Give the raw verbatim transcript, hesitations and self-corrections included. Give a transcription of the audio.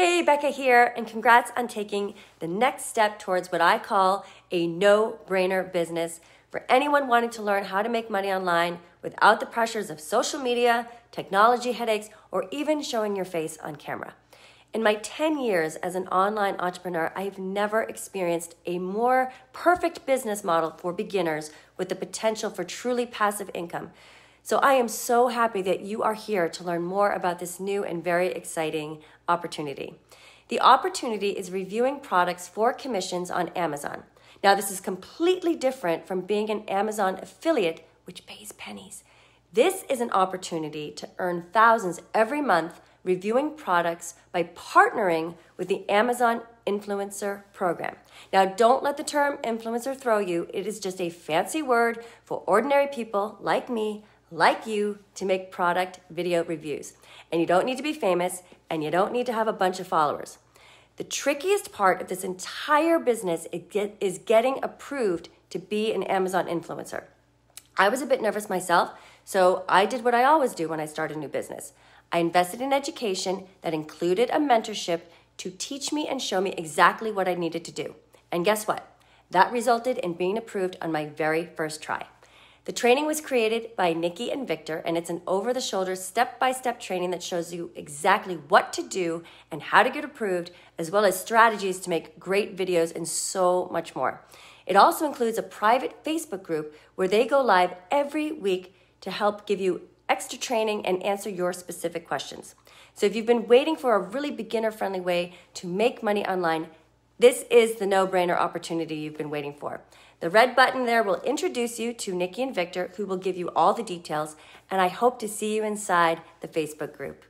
Hey, Becca here, and congrats on taking the next step towards what I call a no-brainer business for anyone wanting to learn how to make money online without the pressures of social media, technology headaches, or even showing your face on camera. In my ten years as an online entrepreneur, I have never experienced a more perfect business model for beginners with the potential for truly passive income. So I am so happy that you are here to learn more about this new and very exciting opportunity. The opportunity is reviewing products for commissions on Amazon. Now, this is completely different from being an Amazon affiliate, which pays pennies. This is an opportunity to earn thousands every month reviewing products by partnering with the Amazon Influencer Program. Now, don't let the term influencer throw you. It is just a fancy word for ordinary people like me, like you, to make product video reviews. And you don't need to be famous, and you don't need to have a bunch of followers. The trickiest part of this entire business is getting approved to be an Amazon influencer. I was a bit nervous myself, so I did what I always do when I start a new business. I invested in education that included a mentorship to teach me and show me exactly what I needed to do. And guess what? That resulted in being approved on my very first try. The training was created by Nikki and Victor, and it's an over-the-shoulder, step-by-step training that shows you exactly what to do and how to get approved, as well as strategies to make great videos and so much more. It also includes a private Facebook group where they go live every week to help give you extra training and answer your specific questions. So if you've been waiting for a really beginner-friendly way to make money online, this is the no-brainer opportunity you've been waiting for. The red button there will introduce you to Nikki and Victor, who will give you all the details, and I hope to see you inside the Facebook group.